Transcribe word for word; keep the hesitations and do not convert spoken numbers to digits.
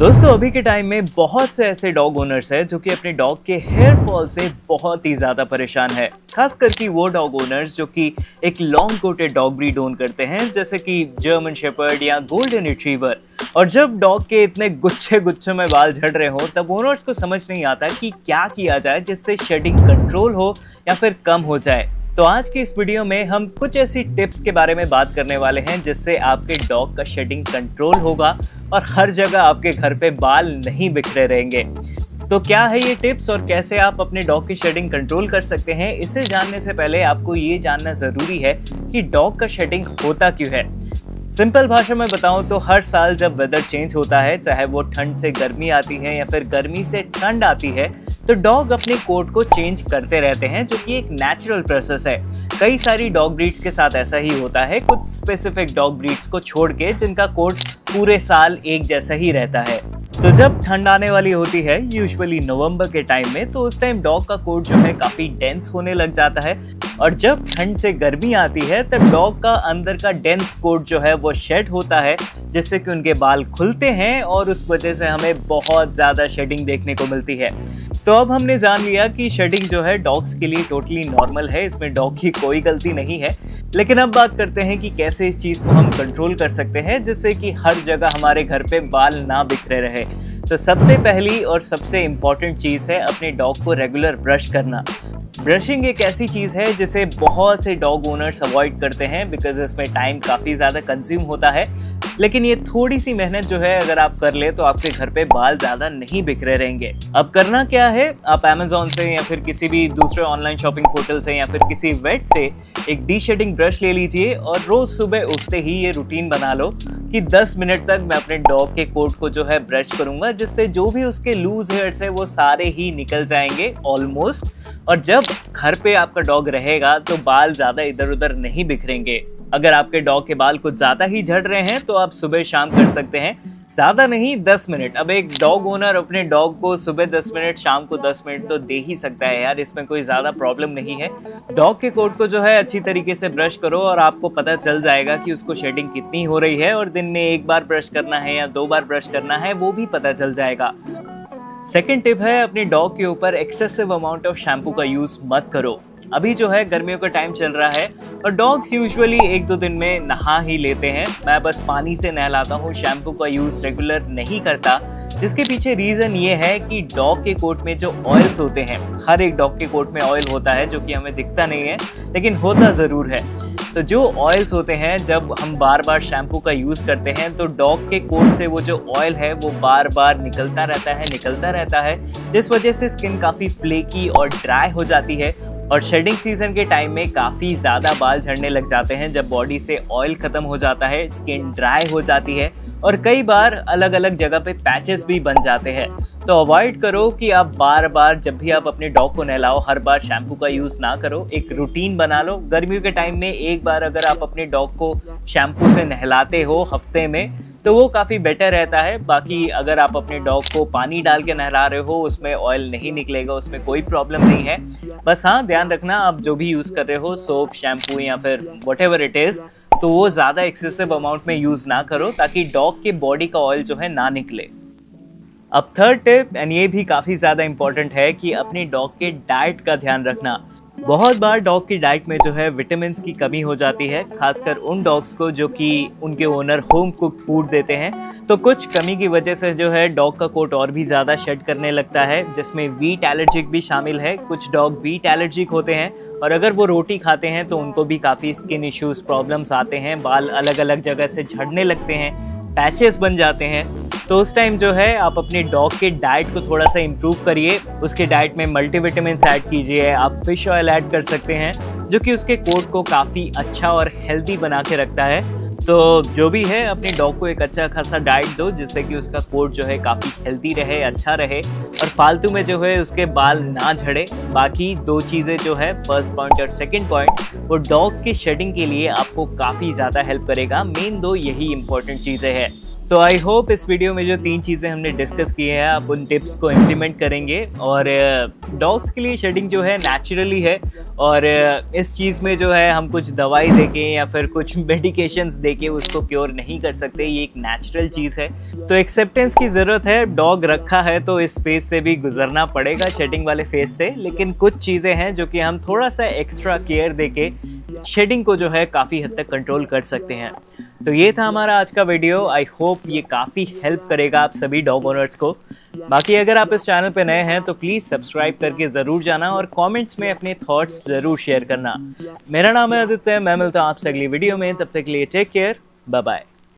दोस्तों अभी के टाइम में बहुत से ऐसे डॉग ओनर्स हैं जो कि अपने डॉग के हेयर फॉल से बहुत ही ज़्यादा परेशान है, खास करके वो डॉग ओनर्स जो कि एक long coated dog breed own करते हैं जैसे कि जर्मन शेपर्ड या गोल्डन रिट्रीवर। और जब डॉग के इतने गुच्छे गुच्छे में बाल झड़ रहे हो तब ओनर्स को समझ नहीं आता कि क्या किया जाए जिससे शेडिंग कंट्रोल हो या फिर कम हो जाए। तो आज की इस वीडियो में हम कुछ ऐसी टिप्स के बारे में बात करने वाले हैं जिससे आपके डॉग का शेडिंग कंट्रोल होगा और हर जगह आपके घर पे बाल नहीं बिखरे रहेंगे। तो क्या है ये टिप्स और कैसे आप अपने डॉग की शेडिंग कंट्रोल कर सकते हैं, इसे जानने से पहले आपको ये जानना ज़रूरी है कि डॉग का शेडिंग होता क्यों है। सिंपल भाषा में बताऊं तो हर साल जब वेदर चेंज होता है, चाहे वो ठंड से गर्मी आती है या फिर गर्मी से ठंड आती है, तो डॉग अपने कोट को चेंज करते रहते हैं जो कि एक नेचुरल प्रोसेस है। कई सारी डॉग ब्रीड्स के साथ ऐसा ही होता है, कुछ स्पेसिफिक डॉग ब्रीड्स को छोड़ के जिनका कोट पूरे साल एक जैसा ही रहता है। तो जब ठंड आने वाली होती है यूजुअली नवंबर के टाइम में, तो उस टाइम डॉग का कोट जो है काफ़ी डेंस होने लग जाता है। और जब ठंड से गर्मी आती है तब डॉग का अंदर का डेंस कोट जो है वो शेड होता है जिससे कि उनके बाल खुलते हैं और उस वजह से हमें बहुत ज़्यादा शेडिंग देखने को मिलती है। तो अब हमने जान लिया कि शेडिंग जो है डॉग्स के लिए टोटली नॉर्मल है, इसमें डॉग की कोई गलती नहीं है। लेकिन अब बात करते हैं कि कैसे इस चीज़ को हम कंट्रोल कर सकते हैं जिससे कि हर जगह हमारे घर पे बाल ना बिखरे रहे। तो सबसे पहली और सबसे इम्पॉर्टेंट चीज़ है अपने डॉग को रेगुलर ब्रश करना। ब्रशिंग एक ऐसी चीज़ है जिसे बहुत से डॉग ओनर्स अवॉइड करते हैं बिकॉज इसमें टाइम काफ़ी ज़्यादा कंज्यूम होता है, लेकिन ये थोड़ी सी मेहनत जो है अगर आप कर ले तो आपके घर पे बाल ज़्यादा नहीं बिखरे रहेंगे। अब करना क्या है, आप अमेजोन से या फिर किसी भी दूसरे ऑनलाइन शॉपिंग पोर्टल से या फिर किसी वेट से एक डी शेडिंग ब्रश ले लीजिए और रोज़ सुबह उठते ही ये रूटीन बना लो कि दस मिनट तक मैं अपने डॉग के कोट को जो है ब्रश करूँगा जिससे जो भी उसके लूज हेयर्स है वो सारे ही निकल जाएंगे ऑलमोस्ट। और जब घर पे आपका डॉग रहेगा तो बाल ज़्यादा इधर उधर नहीं बिखरेंगे। अगर आपके डॉग के बाल कुछ ज़्यादा ही झड़ रहे हैं तो आप सुबह शाम कर सकते हैं, ज़्यादा नहीं दस मिनट। अब एक डॉग ओनर अपने डॉग को सुबह दस मिनट शाम को दस मिनट तो दे ही सकता है यार, इसमें कोई ज़्यादा प्रॉब्लम नहीं है। डॉग के कोट को जो है अच्छी तरीके से ब्रश करो और आपको पता चल जाएगा कि उसको शेडिंग कितनी हो रही है, और दिन में एक बार ब्रश करना है या दो बार ब्रश करना है वो भी पता चल जाएगा। सेकेंड टिप है अपने डॉग के ऊपर एक्सेसिव अमाउंट ऑफ शैम्पू का यूज़ मत करो। अभी जो है गर्मियों का टाइम चल रहा है और डॉग्स यूजुअली एक दो दिन में नहा ही लेते हैं, मैं बस पानी से नहलाता हूँ, शैम्पू का यूज़ रेगुलर नहीं करता। जिसके पीछे रीज़न ये है कि डॉग के कोट में जो ऑयल्स होते हैं, हर एक डॉग के कोट में ऑयल होता है जो कि हमें दिखता नहीं है लेकिन होता ज़रूर है। तो जो ऑयल्स होते हैं जब हम बार बार शैम्पू का यूज़ करते हैं तो डॉग के कोट से वो जो ऑयल है वो बार बार निकलता रहता है निकलता रहता है जिस वजह से स्किन काफ़ी फ्लेकी और ड्राई हो जाती है। और शेडिंग सीजन के टाइम में काफ़ी ज़्यादा बाल झड़ने लग जाते हैं जब बॉडी से ऑयल ख़त्म हो जाता है, स्किन ड्राई हो जाती है और कई बार अलग अलग जगह पे पैचेस भी बन जाते हैं। तो अवॉइड करो कि आप बार बार जब भी आप अपने डॉग को नहलाओ हर बार शैम्पू का यूज़ ना करो, एक रूटीन बना लो। गर्मियों के टाइम में एक बार अगर आप अपने डॉग को शैम्पू से नहलाते हो हफ्ते में तो वो काफ़ी बेटर रहता है। बाकी अगर आप अपने डॉग को पानी डाल के नहला रहे हो उसमें ऑयल नहीं निकलेगा, उसमें कोई प्रॉब्लम नहीं है। बस हाँ ध्यान रखना आप जो भी यूज़ कर रहे हो सोप शैम्पू या फिर वॉट एवर इट इज़ तो वो ज़्यादा एक्सेसिव अमाउंट में यूज़ ना करो ताकि डॉग के बॉडी का ऑयल जो है ना निकले। अब थर्ड टिप, एंड ये भी काफ़ी ज़्यादा इम्पॉर्टेंट है कि अपने डॉग के डाइट का ध्यान रखना। बहुत बार डॉग की डाइट में जो है विटामिन की कमी हो जाती है, खासकर उन डॉग्स को जो कि उनके ओनर होम कुक फूड देते हैं। तो कुछ कमी की वजह से जो है डॉग का कोट और भी ज़्यादा शेड करने लगता है, जिसमें वीट एलर्जिक भी शामिल है। कुछ डॉग वीट एलर्जिक होते हैं और अगर वो रोटी खाते हैं तो उनको भी काफ़ी स्किन इश्यूज़ प्रॉब्लम्स आते हैं, बाल अलग अलग जगह से झड़ने लगते हैं, पैचेस बन जाते हैं। तो उस टाइम जो है आप अपने डॉग के डाइट को थोड़ा सा इम्प्रूव करिए, उसके डाइट में मल्टीविटामिन्स ऐड कीजिए, आप फिश ऑयल ऐड कर सकते हैं जो कि उसके कोट को काफ़ी अच्छा और हेल्दी बना के रखता है। तो जो भी है अपने डॉग को एक अच्छा खासा डाइट दो जिससे कि उसका कोट जो है काफ़ी हेल्दी रहे, अच्छा रहे और फालतू में जो है उसके बाल ना झड़े। बाकी दो चीज़ें जो है फर्स्ट पॉइंट और सेकंड पॉइंट वो डॉग की शेडिंग के लिए आपको काफ़ी ज़्यादा हेल्प करेगा। मेन दो यही इम्पॉर्टेंट चीज़ें हैं। तो आई होप इस वीडियो में जो तीन चीज़ें हमने डिस्कस की हैं आप उन टिप्स को इम्प्लीमेंट करेंगे। और डॉग्स के लिए शेडिंग जो है नेचुरली है और इस चीज़ में जो है हम कुछ दवाई देके या फिर कुछ मेडिकेशंस देके उसको क्योर नहीं कर सकते, ये एक नेचुरल चीज़ है। तो एक्सेप्टेंस की ज़रूरत है। डॉग रखा है तो इस फेज से भी गुजरना पड़ेगा, शेडिंग वाले फेज से। लेकिन कुछ चीज़ें हैं जो कि हम थोड़ा सा एक्स्ट्रा केयर देके शेडिंग को जो है काफ़ी हद तक कंट्रोल कर सकते हैं। तो ये था हमारा आज का वीडियो। आई होप ये काफ़ी हेल्प करेगा आप सभी डॉग ओनर्स को। बाकी अगर आप इस चैनल पे नए हैं तो प्लीज़ सब्सक्राइब करके ज़रूर जाना और कमेंट्स में अपने थॉट्स ज़रूर शेयर करना। मेरा नाम है आदित्य, मैं मिलता हूँ आपसे अगली वीडियो में। तब तक के लिए टेक केयर, बाय बाय।